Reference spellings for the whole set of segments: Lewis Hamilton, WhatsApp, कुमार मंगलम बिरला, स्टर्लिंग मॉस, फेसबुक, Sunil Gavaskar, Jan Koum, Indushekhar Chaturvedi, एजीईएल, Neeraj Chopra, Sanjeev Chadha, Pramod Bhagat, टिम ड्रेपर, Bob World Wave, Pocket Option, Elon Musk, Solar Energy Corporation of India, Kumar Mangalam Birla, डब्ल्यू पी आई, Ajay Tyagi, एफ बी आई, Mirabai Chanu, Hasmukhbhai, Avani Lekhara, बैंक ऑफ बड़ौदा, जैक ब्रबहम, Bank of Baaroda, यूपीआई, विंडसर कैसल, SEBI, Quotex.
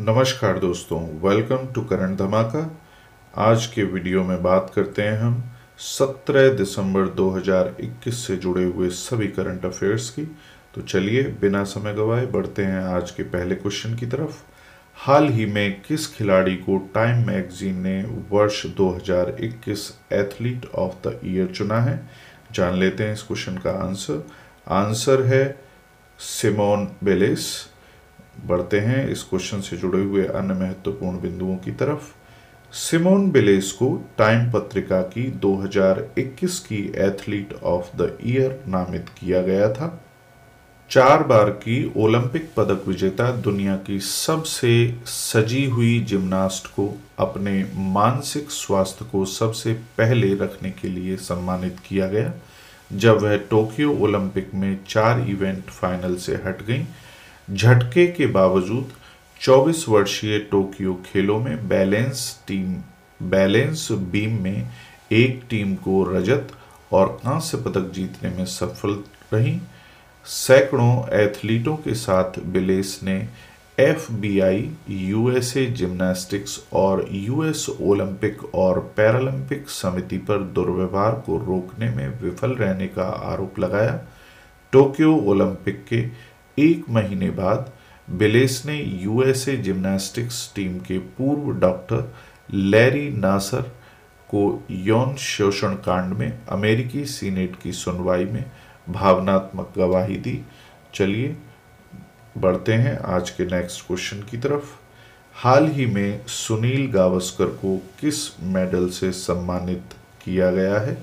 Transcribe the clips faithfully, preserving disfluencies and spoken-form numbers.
नमस्कार दोस्तों, welcome to current धमाका। आज के वीडियो में बात करते हैं हम सत्रह दिसंबर दो हज़ार इक्कीस से जुड़े हुए सभी करंट अफेयर्स की। तो चलिए बिना समय गवाए बढ़ते हैं आज के पहले क्वेश्चन की तरफ। हाल ही में किस खिलाड़ी को टाइम मैगजीन ने वर्ष दो हज़ार इक्कीस एथलीट ऑफ द ईयर चुना है? जान लेते हैं इस क्वेश्चन का आंसर। आंसर है सिमोन बेलेस। बढ़ते हैं इस क्वेश्चन से जुड़े हुए अन्य महत्वपूर्ण बिंदुओं की तरफ। सिमोन बिलेस को टाइम पत्रिका की दो हज़ार इक्कीस की एथलीट ऑफ द ईयर नामित किया गया था। चार बार की ओलंपिक पदक विजेता दुनिया की सबसे सजी हुई जिम्नास्ट को अपने मानसिक स्वास्थ्य को सबसे पहले रखने के लिए सम्मानित किया गया, जब वह टोक्यो ओलंपिक में चार इवेंट फाइनल से हट गई। झटके के बावजूद चौबीस वर्षीय टोक्यो खेलों में बैलेंस टीम बैलेंस बीम में एक टीम को रजत और कांस्य पदक जीतने में सफल रही। सैकड़ों एथलीटों के साथ बिलेस ने एफ बी आई, U S A gymnastics और यू एस ओलंपिक और पैरालंपिक समिति पर दुर्व्यवहार को रोकने में विफल रहने का आरोप लगाया। टोक्यो ओलंपिक के एक महीने बाद बिलेस ने U S A gymnastics team के पूर्व डॉक्टर लैरी नासर को यौन शोषण कांड में अमेरिकी सीनेट की सुनवाई में भावनात्मक गवाही दी। चलिए बढ़ते हैं आज के नेक्स्ट क्वेश्चन की तरफ। हाल ही में सुनील गावस्कर को किस मेडल से सम्मानित किया गया है?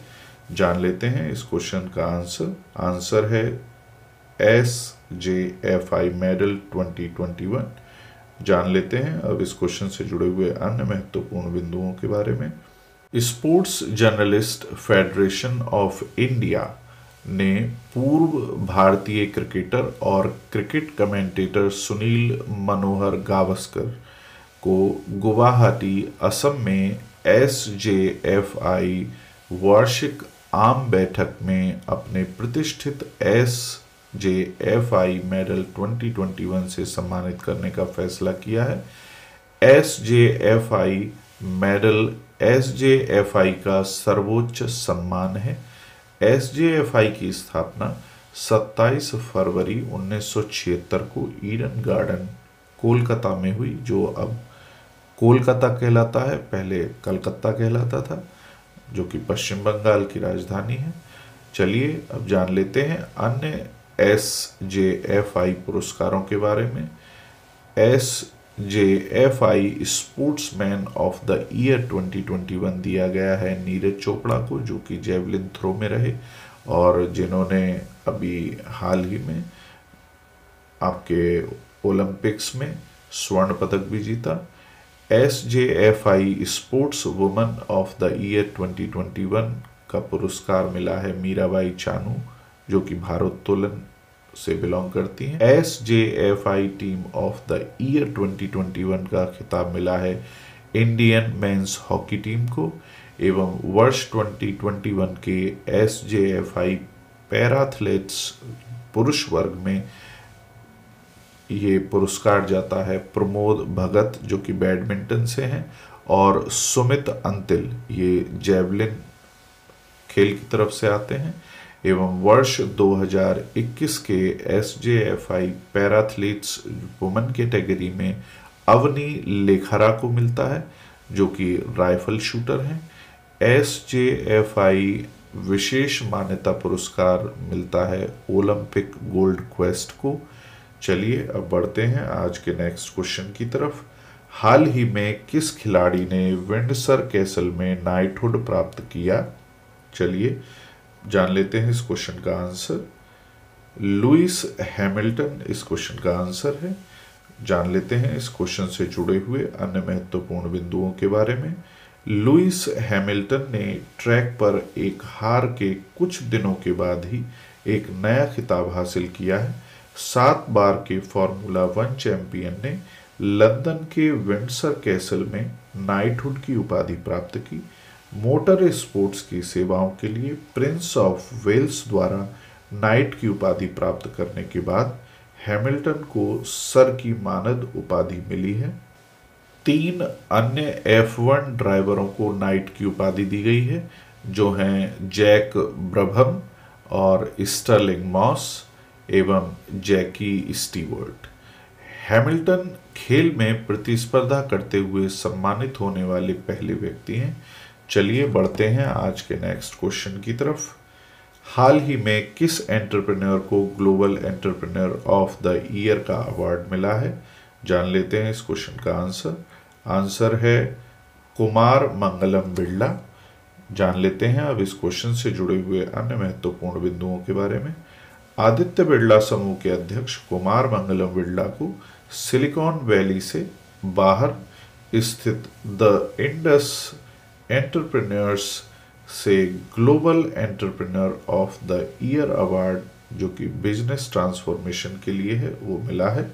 जान लेते हैं इस क्वेश्चन का आंसर। आंसर है S J F I medal twenty twenty one. जान लेते हैं अब इस क्वेश्चन से जुड़े हुए अन्य महत्वपूर्ण बिंदुओं के बारे में। Sports journalist federation of India ने पूर्व भारतीय क्रिकेटर और क्रिकेट कमेंटेटर सुनील मनोहर गावस्कर को गुवाहाटी, असम में एस जे एफ आई वार्षिक आम बैठक में अपने प्रतिष्ठित S J F I medal twenty twenty one से सम्मानित करने का फैसला किया है। S J F I medal S J F I का सर्वोच्च सम्मान है। एस जे एफ आई की स्थापना सत्ताईस फरवरी उन्नीस सौ छिहत्तर को ईडन गार्डन कोलकाता में हुई, जो अब कोलकाता कहलाता है, पहले कलकत्ता कहलाता था, जो कि पश्चिम बंगाल की राजधानी है। चलिए अब जान लेते हैं अन्य एस जे एफ आई पुरस्कारों के बारे में। S J F I sportsman of the year twenty twenty one दिया गया है नीरज चोपड़ा को, जो कि जेवलिन थ्रो में रहे और जिन्होंने अभी हाल ही में आपके ओलंपिक्स में स्वर्ण पदक भी जीता। S J F I sportswoman of the year twenty twenty one का पुरस्कार मिला है मीराबाई चानू, जो कि भारोत्तोलन से बिलोंग करती हैं। S J F I team of the year twenty twenty one का खिताब मिला है इंडियन मेंस हॉकी टीम को, एवं वर्ष ट्वेंटी ट्वेंटी वन के S J F I para athletes पुरुष वर्ग में ये पुरस्कार जाता है प्रमोद भगत, जो कि बैडमिंटन से हैं, और सुमित अंतिल, ये जेवलिन खेल की तरफ से आते हैं, एवं वर्ष दो हज़ार इक्कीस के S J F I para athletes woman category में अवनी लेखरा को मिलता है, जो कि राइफल शूटर हैं। एस जे एफ आई विशेष मान्यता पुरस्कार मिलता है ओलंपिक गोल्ड क्वेस्ट को। चलिए अब बढ़ते हैं आज के नेक्स्ट क्वेश्चन की तरफ। हाल ही में किस खिलाड़ी ने विंडसर कैसल में नाइटहुड प्राप्त किया? चलिए जान लेते हैं इस क्वेश्चन का आंसर। लुइस हैमिल्टन इस क्वेश्चन का आंसर है। जान लेते हैं इस क्वेश्चन से जुड़े हुए अन्य महत्वपूर्ण बिंदुओं के बारे में। लुइस हैमिल्टन ने ट्रैक पर एक हार के कुछ दिनों के बाद ही एक नया खिताब हासिल किया है। सात बार के फॉर्मूला वन चैंपियन ने लंदन के विंडसर कैसल में नाइटहुड की उपाधि प्राप्त की। मोटर स्पोर्ट्स की सेवाओं के लिए प्रिंस ऑफ वेल्स द्वारा नाइट की उपाधि प्राप्त करने के बाद हैमिल्टन को सर की मानद उपाधि मिली है। तीन अन्य एफ वन ड्राइवरों को नाइट की उपाधि दी गई है, जो हैं जैक ब्रबहम और स्टर्लिंग मॉस एवं जैकी स्टीवर्ट। हैमिल्टन खेल में प्रतिस्पर्धा करते हुए सम्मानित होने वाले पहले व्यक्ति हैं। चलिए बढ़ते हैं आज के नेक्स्ट क्वेश्चन की तरफ। हाल ही में किस एंटरप्रेन्योर को global entrepreneur of the year का अवार्ड मिला है? जान लेते हैं इस क्वेश्चन का आंसर। आंसर है कुमार मंगलम बिरला। जान लेते हैं अब इस क्वेश्चन से जुड़े हुए अन्य महत्वपूर्ण बिंदुओं के बारे में। आदित्य बिरला समूह के अध्यक्ष कुमार मंगलम बिरला को सिलिकॉन वैली से बाहर स्थित द इंडस एंटरप्रेन्योर्स से global entrepreneur of the year award, जो कि बिजनेस ट्रांसफॉर्मेशन के लिए है, वो मिला है।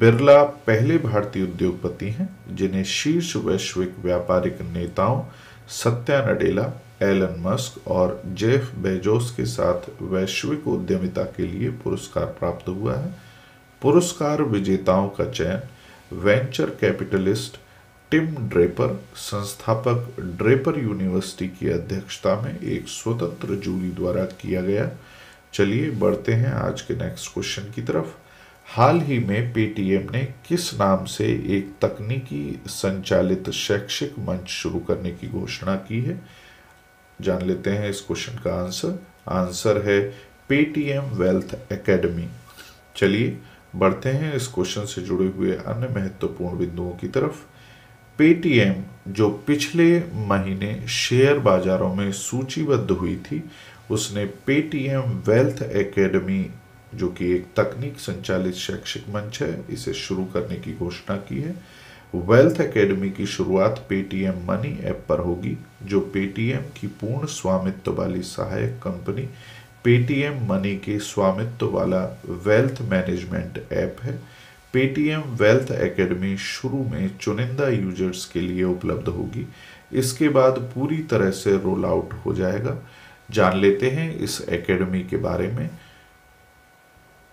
बिरला पहले भारतीय उद्योगपति हैं जिन्हें शीर्ष वैश्विक व्यापारिक नेताओं सत्या नडेला, एलन मस्क और जेफ बेजोस के साथ वैश्विक उद्यमिता के लिए पुरस्कार प्राप्त हुआ है। पुरस्कार विजेताओं का चयन वेंचर कैपिटलिस्ट टिम ड्रेपर, संस्थापक ड्रेपर यूनिवर्सिटी की अध्यक्षता में एक स्वतंत्र जूरी द्वारा किया गया। चलिए बढ़ते हैं आज के नेक्स्ट क्वेश्चन की तरफ। हाल ही में पेटीएम ने किस नाम से एक तकनीकी संचालित शैक्षिक मंच शुरू करने की घोषणा की है? जान लेते हैं इस क्वेश्चन का आंसर। आंसर है पेटीएम वेल्थ एकेडमी। चलिए बढ़ते हैं इस क्वेश्चन से जुड़े हुए अन्य महत्वपूर्ण बिंदुओं की तरफ। पेटीएम, जो पिछले महीने शेयर बाजारों में सूचीबद्ध हुई थी, उसने पेटीएम वेल्थ एकेडमी, जो कि एक तकनीक संचालित शैक्षिक मंच है, इसे शुरू करने की घोषणा की है। वेल्थ एकेडमी की शुरुआत पेटीएम मनी ऐप पर होगी, जो पेटीएम की पूर्ण स्वामित्व वाली सहायक कंपनी पेटीएम मनी के स्वामित्व वाला वेल्थ मैनेजमेंट ऐप है। पेटीएम वेल्थ एकेडमी शुरू में चुनिंदा यूजर्स के लिए उपलब्ध होगी, इसके बाद पूरी तरह से रोल आउट हो जाएगा। जान लेते हैं इस एकेडमी के बारे में।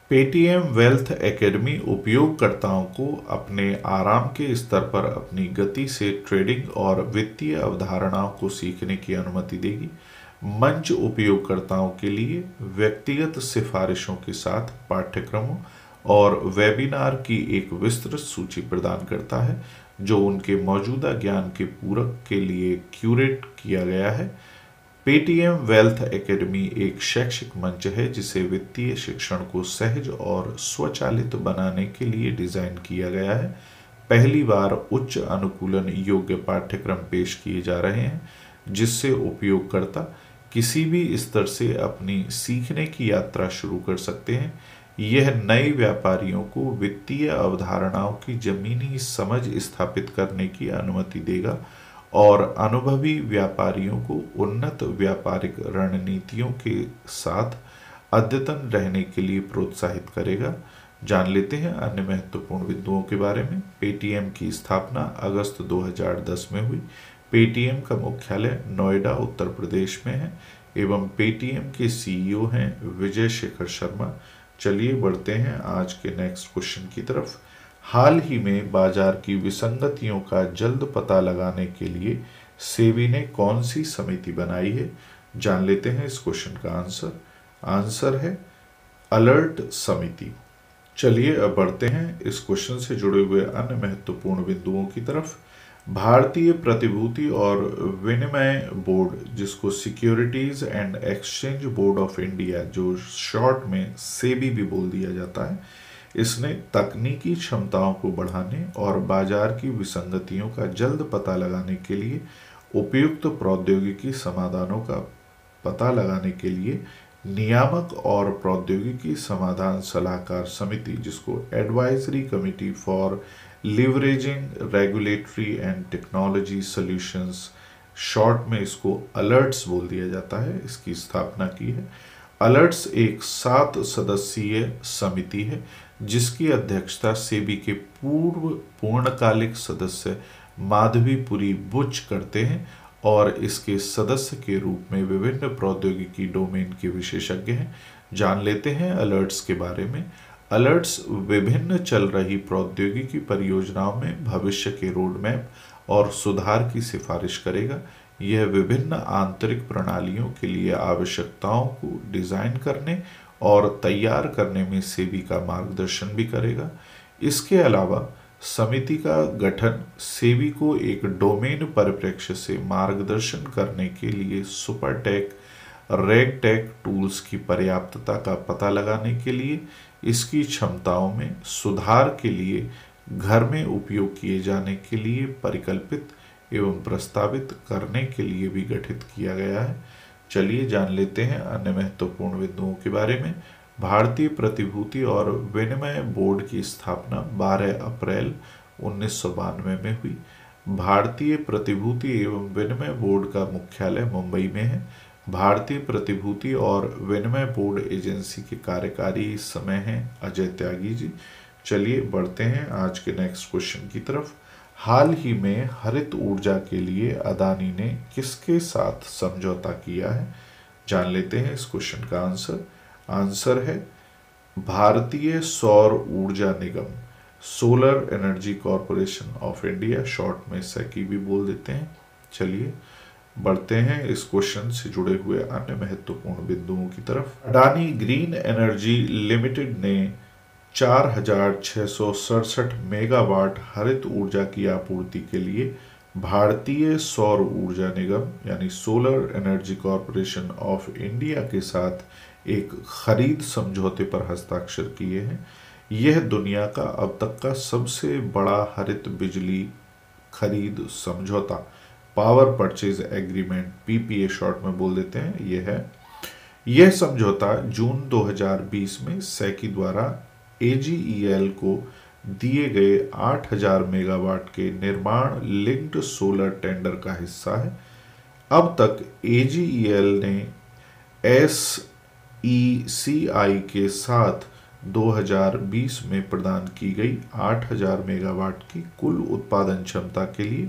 पेटीएम वेल्थ एकेडमी उपयोगकर्ताओं को अपने आराम के स्तर पर अपनी गति से ट्रेडिंग और वित्तीय अवधारणाओं को सीखने की अनुमति देगी। मंच उपयोगकर्ताओं के लिए व्यक्तिगत सिफारिशों के साथ पाठ्यक्रमों और वेबिनार की एक विस्तृत सूची प्रदान करता है, जो उनके मौजूदा ज्ञान के पूरक के लिए क्यूरेट किया गया है। पेटीएम वेल्थ एकेडमी एक शैक्षिक मंच है जिसे वित्तीय शिक्षण को सहज और स्वचालित बनाने के लिए डिज़ाइन किया गया है। पहली बार उच्च अनुकूलन योग्य पाठ्यक्रम पेश किए जा रहे हैं, जिससे उपयोगकर्ता किसी भी स्तर से अपनी सीखने की यात्रा शुरू कर सकते हैं। यह नए व्यापारियों को वित्तीय अवधारणाओं की जमीनी समझ स्थापित करने की अनुमति देगा और अनुभवी व्यापारियों को उन्नत व्यापारिक रणनीतियों के साथ अद्यतन रहने के लिए प्रोत्साहित करेगा। जान लेते हैं अन्य महत्वपूर्ण बिंदुओं के बारे में। पेटीएम की स्थापना अगस्त दो हज़ार दस में हुई। पेटीएम का मुख्यालय नोएडा, उत्तर प्रदेश में है एवं पेटीएम के सीईओ हैं विजय शेखर शर्मा। चलिए बढ़ते हैं आज के नेक्स्ट क्वेश्चन की तरफ। हाल ही में बाजार की विसंगतियों का जल्द पता लगाने के लिए सेबी ने कौन सी समिति बनाई है? जान लेते हैं इस क्वेश्चन का आंसर। आंसर है अलर्ट समिति। चलिए अब बढ़ते हैं इस क्वेश्चन से जुड़े हुए अन्य महत्वपूर्ण बिंदुओं की तरफ। भारतीय प्रतिभूति और विनिमय बोर्ड, जिसको securities and exchange board of India, जो शॉर्ट में सेबी भी बोल दिया जाता है, इसने तकनीकी क्षमताओं को बढ़ाने और बाजार की विसंगतियों का जल्द पता लगाने के लिए उपयुक्त प्रौद्योगिकी समाधानों का पता लगाने के लिए नियामक और प्रौद्योगिकी समाधान सलाहकार समिति, जिसको advisory committee for leveraging regulatory and technology solutions, short में इसको अलर्ट्स बोल दिया जाता है, इसकी स्थापना की है। अलर्ट्स एक सात सदस्यीय समिति है जिसकी अध्यक्षता सेबी के पूर्व पूर्णकालिक सदस्य माधवी पुरी बुच करते हैं और इसके सदस्य के रूप में विभिन्न प्रौद्योगिकी डोमेन के विशेषज्ञ हैं। जान लेते हैं अलर्ट्स के बारे में। अलर्ट्स विभिन्न चल रही प्रौद्योगिकी परियोजनाओं में भविष्य के रोडमैप और सुधार की सिफारिश करेगा। यह विभिन्न आंतरिक प्रणालियों के लिए आवश्यकताओं को डिजाइन करने और तैयार करने में सेबी का मार्गदर्शन भी करेगा। इसके अलावा समिति का गठन सेबी को एक डोमेन परिप्रेक्ष्य से मार्गदर्शन करने के लिए सुपरटेक रेगटेक टूल्स की पर्याप्तता का पता लगाने के लिए, इसकी क्षमताओं में सुधार के लिए, घर में उपयोग किए जाने के लिए परिकल्पित एवं प्रस्तावित करने के लिए भी गठित किया गया है। चलिए जान लेते हैं अन्य महत्वपूर्ण बिंदुओं के बारे में। भारतीय प्रतिभूति और विनिमय बोर्ड की स्थापना बारह अप्रैल उन्नीस सौ बानवे में हुई। भारतीय प्रतिभूति एवं विनिमय बोर्ड का मुख्यालय मुंबई में है। भारतीय प्रतिभूति और विनिमय बोर्ड एजेंसी के कार्यकारी इस समय हैं अजय त्यागी जी। चलिए बढ़ते हैं आज के नेक्स्ट क्वेश्चन की तरफ। हाल ही में हरित ऊर्जा के लिए अदानी ने किसके साथ समझौता किया है? जान लेते हैं इस क्वेश्चन का आंसर। आंसर है भारतीय सौर ऊर्जा निगम, solar energy corporation of India, short में सेकी भी बोल देते हैं। चलिए बढ़ते हैं इस क्वेश्चन से जुड़े हुए अन्य महत्वपूर्ण बिंदुओं की तरफ। अडानी ग्रीन एनर्जी लिमिटेड ने चार हजार छः सौ सड़सठ मेगावाट हरित ऊर्जा की आपूर्ति के लिए भारतीय सौर ऊर्जा निगम यानी solar energy corporation of India के साथ एक खरीद समझौते पर हस्ताक्षर किए हैं। यह दुनिया का अब तक का सबसे बड़ा हरित बिजली खरीद समझौता, power purchase agreement, PPA short में बोल देते हैं, यह है। यह समझौता जून दो हजार बीस में सेकी द्वारा एजीईएल को दिए गए आठ हजार मेगावाट के निर्माण लिंक्ड सोलर टेंडर का हिस्सा है। अब तक एजीईएल ने एसईसीआई के साथ दो हजार बीस में प्रदान की गई आठ हजार मेगावाट की कुल उत्पादन क्षमता के लिए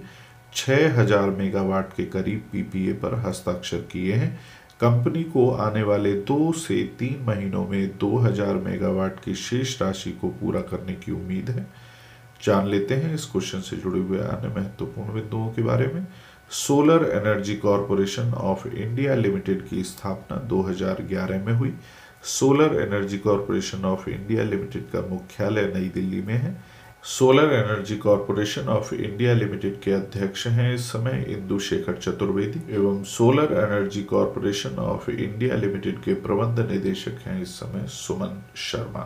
छह हजार मेगावाट के करीब पीपीए पर हस्ताक्षर किए हैं। कंपनी को आने वाले दो से तीन महीनों में दो हजार मेगावाट की शेष राशि को पूरा करने की उम्मीद है। जान लेते हैं इस क्वेश्चन से जुड़े हुए अन्य महत्वपूर्ण बिंदुओं के बारे में। Solar energy corporation of India limited की स्थापना दो हजार ग्यारह में हुई। Solar energy corporation of India limited का मुख्यालय नई दिल्ली में है। Solar energy corporation of India limited के अध्यक्ष हैं इस समय इंदुशेखर चतुर्वेदी एवं solar energy corporation of India limited के प्रबंध निदेशक हैं इस समय सुमन शर्मा।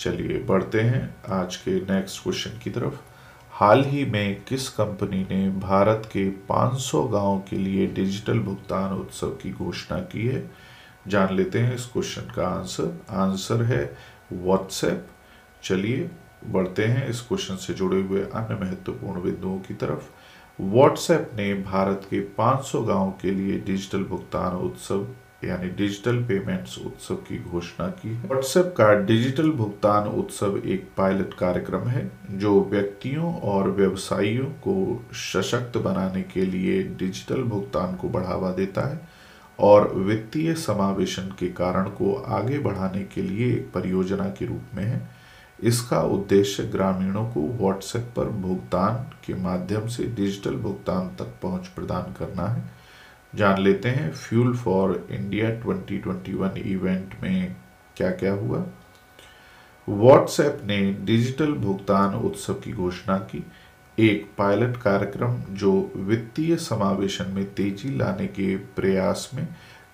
चलिए बढ़ते हैं आज के नेक्स्ट क्वेश्चन की तरफ। हाल ही में किस कंपनी ने भारत के पाँच सौ गांव के लिए डिजिटल भुगतान उत्सव की घोषणा की है? जान लेते हैं इस क्वेश्चन का आंसर। आंसर है व्हाट्सएप। चलिए बढ़ते हैं इस क्वेश्चन से जुड़े हुए अन्य महत्वपूर्ण बिंदुओं की तरफ। व्हाट्सएप ने भारत के पाँच सौ गांव के लिए डिजिटल भुगतान उत्सव यानी डिजिटल पेमेंट्स उत्सव की घोषणा की। व्हाट्सएप का डिजिटल भुगतान उत्सव एक पायलट कार्यक्रम है जो व्यक्तियों और व्यवसायियों को सशक्त बनाने के लिए डिजिटल भुगतान को बढ़ावा देता है और वित्तीय समावेशन के कारण को आगे बढ़ाने के लिए एक परियोजना के रूप में है। इसका उद्देश्य ग्रामीणों को व्हाट्सएप पर भुगतान के माध्यम से डिजिटल भुगतान तक पहुंच प्रदान करना है। जान लेते हैं फ्यूल फॉर इंडिया दो हजार इक्कीस इवेंट में क्या क्या हुआ। व्हाट्सएप ने डिजिटल भुगतान उत्सव की घोषणा की। एक पायलट कार्यक्रम जो वित्तीय समावेशन में तेजी लाने के प्रयास में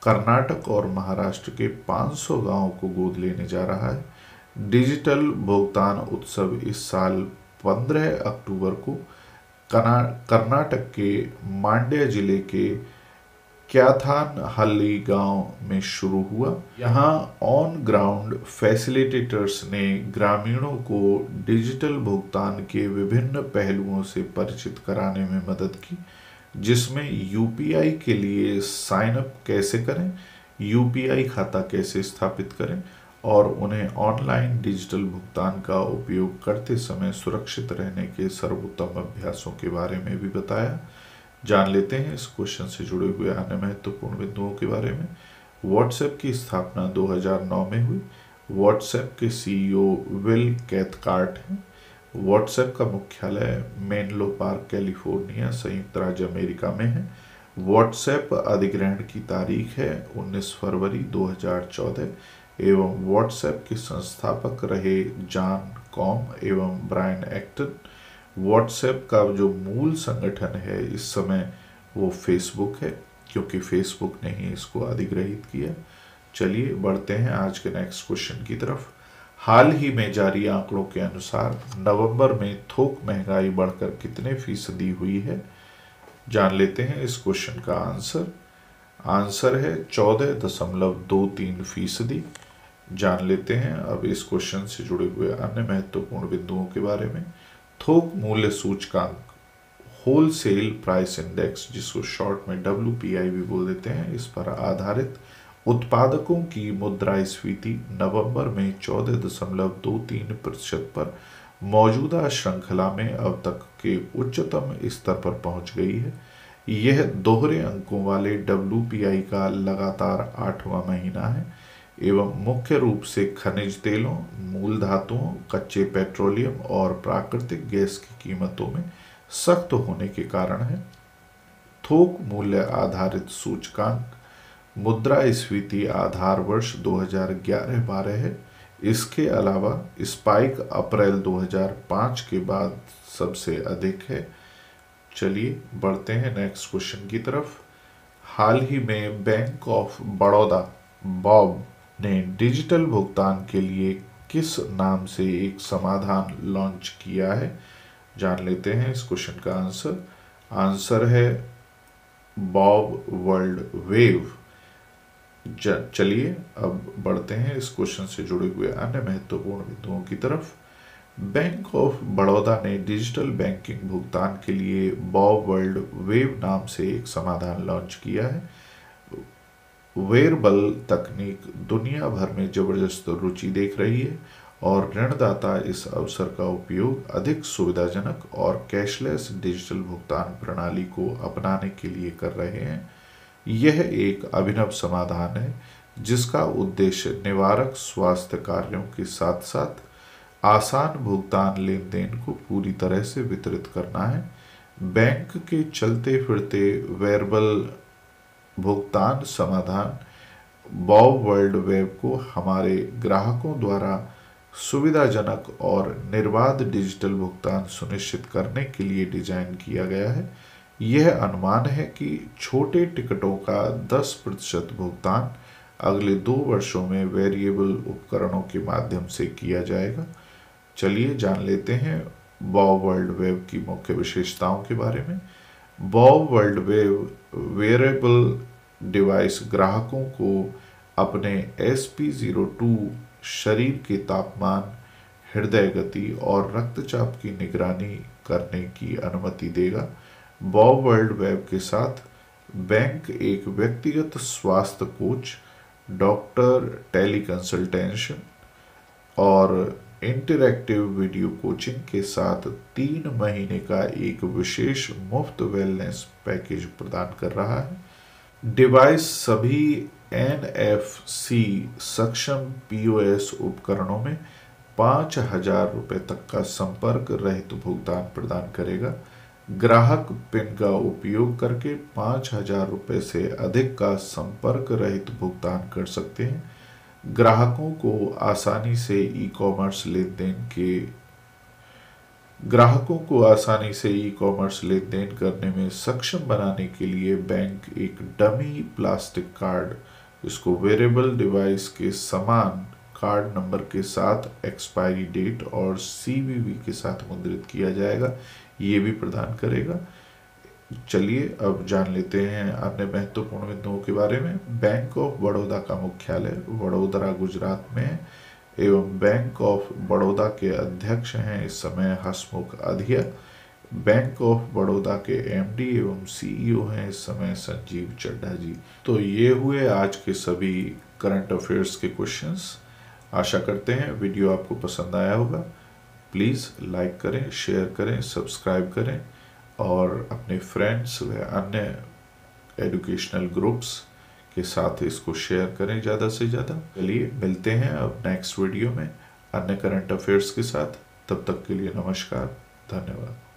कर्नाटक और महाराष्ट्र के पाँच सौ गांवों को गोद लेने जा रहा है। डिजिटल भुगतान उत्सव इस साल पंद्रह अक्टूबर को कर्नाटक के मांड्या जिले के क्याथानहल्ली गांव में शुरू हुआ। यहां ऑन ग्राउंड फैसिलिटेटर्स ने ग्रामीणों को डिजिटल भुगतान के विभिन्न पहलुओं से परिचित कराने में मदद की, जिसमें यूपीआई के लिए साइन अप कैसे करें, यूपीआई खाता कैसे स्थापित करें और उन्हें ऑनलाइन डिजिटल भुगतान का उपयोग करते समय सुरक्षित रहने के सर्वोत्तम अभ्यासों के बारे में भी बताया। जान लेते हैं इस क्वेश्चन से जुड़े हुए अन्य महत्वपूर्ण बिंदुओं के बारे में। व्हाट्सएप की स्थापना दो हजार नौ में हुई। व्हाट्सएप के सीईओ विल कैथकार्ट हैं। व्हाट्सएप का मुख्यालय मेनलो पार्क कैलिफोर्निया संयुक्त राज्य अमेरिका में है। व्हाट्सएप अधिग्रहण की तारीख है उन्नीस फरवरी दो हज़ार चौदह एवं व्हाट्सएप के संस्थापक रहे जॉन कॉम एवं ब्रायन एक्टन। व्हाट्सएप का जो मूल संगठन है इस समय वो फेसबुक है, क्योंकि फेसबुक ने ही इसको अधिग्रहित किया। चलिए बढ़ते हैं आज के नेक्स्ट क्वेश्चन की तरफ। हाल ही में जारी आंकड़ों के अनुसार नवंबर में थोक महंगाई बढ़कर कितने फीसदी हुई है, जान लेते हैं इस क्वेश्चन का आंसर। आंसर है चौदह दशमलव दो तीन फीसदी। जान लेते हैं अब इस क्वेश्चन से जुड़े हुए अन्य महत्वपूर्ण बिंदुओं के बारे में। थोक मूल्य सूचकांक होलसेल प्राइस इंडेक्स, जिसको शॉर्ट में डब्ल्यू पी आई भी बोल देते हैं, इस पर आधारित उत्पादकों की मुद्रास्फीति नवंबर में चौदह दशमलव दो तीन प्रतिशत पर मौजूदा श्रृंखला में अब तक के उच्चतम स्तर पर पहुंच गई है। यह दोहरे अंकों वाले डब्ल्यू पी आई का लगातार आठवां महीना है एवं मुख्य रूप से खनिज तेलों, मूल धातुओं, कच्चे पेट्रोलियम और प्राकृतिक गैस की कीमतों में सख्त होने के कारण है। थोक मूल्य आधारित सूचकांक मुद्रास्फीति आधार वर्ष दो हज़ार ग्यारह बारह है। इसके अलावा स्पाइक अप्रैल दो हज़ार पाँच के बाद सबसे अधिक है। चलिए बढ़ते हैं नेक्स्ट क्वेश्चन की तरफ। हाल ही में बैंक ऑफ बड़ौदा बॉब ने डिजिटल भुगतान के लिए किस नाम से एक समाधान लॉन्च किया है, जान लेते हैं इस क्वेश्चन का आंसर। आंसर है बॉब वर्ल्ड वेव। चलिए अब बढ़ते हैं इस क्वेश्चन से जुड़े हुए अन्य महत्वपूर्ण बिंदुओं की तरफ। बैंक ऑफ बड़ौदा ने डिजिटल बैंकिंग भुगतान के लिए बॉब वर्ल्ड वेव नाम से एक समाधान लॉन्च किया है। वेयरबल तकनीक दुनिया भर में जबरदस्त रुचि देख रही है और ऋणदाता इस अवसर का उपयोग अधिक सुविधाजनक और कैशलेस डिजिटल भुगतान प्रणाली को अपनाने के लिए कर रहे हैं। यह एक अभिनव समाधान है जिसका उद्देश्य निवारक स्वास्थ्य कार्यों के साथ साथ आसान भुगतान लेन देन को पूरी तरह से वितरित करना है। बैंक के चलते फिरते वेयरबल भुगतान समाधान बॉब वर्ल्ड वेव को हमारे ग्राहकों द्वारा सुविधाजनक और निर्बाध डिजिटल भुगतान सुनिश्चित करने के लिए डिजाइन किया गया है। यह अनुमान है कि छोटे टिकटों का दस प्रतिशत भुगतान अगले दो वर्षों में वेरिएबल उपकरणों के माध्यम से किया जाएगा। चलिए जान लेते हैं बॉब वर्ल्ड वेव की मुख्य विशेषताओं के बारे में। BOB world wave variable device ग्राहकों को अपने एस पी ज़ीरो टू शरीर के तापमान, हृदय गति और रक्तचाप की निगरानी करने की अनुमति देगा। बॉब वर्ल्ड वेब के साथ बैंक एक व्यक्तिगत स्वास्थ्य कोच, डॉक्टर टेली कंसल्टेशन और इंटरैक्टिव वीडियो कोचिंग के साथ तीन महीने का एक विशेष मुफ्त वेलनेस पैकेज प्रदान कर रहा है। डिवाइस सभी एन एफ सी सक्षम पी ओ एस उपकरणों में पाँच हजार रुपये तक का संपर्क रहित भुगतान प्रदान करेगा। ग्राहक पिन का उपयोग करके पाँच हजार रुपये से अधिक का संपर्क रहित भुगतान कर सकते हैं। ग्राहकों को आसानी से ई कॉमर्स लेन देन के ग्राहकों को आसानी से ई कॉमर्स लेन देन करने में सक्षम बनाने के लिए बैंक एक डमी प्लास्टिक कार्ड, इसको वेरिएबल डिवाइस के समान कार्ड नंबर के साथ एक्सपायरी डेट और सी वी वी के साथ मुद्रित किया जाएगा, ये भी प्रदान करेगा। चलिए अब जान लेते हैं अन्य महत्वपूर्ण बिंदुओं के बारे में। बैंक ऑफ बड़ौदा का मुख्यालय वडोदरा गुजरात में है एवं बैंक ऑफ बड़ौदा के अध्यक्ष हैं इस समय हसमुख अधिया। बैंक ऑफ बड़ौदा के एम डी एवं सी ई ओ हैं इस समय संजीव चड्ढा जी। तो ये हुए आज के सभी करंट अफेयर्स के क्वेश्चंस। आशा करते हैं वीडियो आपको पसंद आया होगा। प्लीज़ लाइक करें, शेयर करें, सब्सक्राइब करें और अपने फ्रेंड्स व अन्य एजुकेशनल ग्रुप्स के साथ इसको शेयर करें ज़्यादा से ज़्यादा। चलिए मिलते हैं अब नेक्स्ट वीडियो में अन्य करंट अफेयर्स के साथ। तब तक के लिए नमस्कार, धन्यवाद।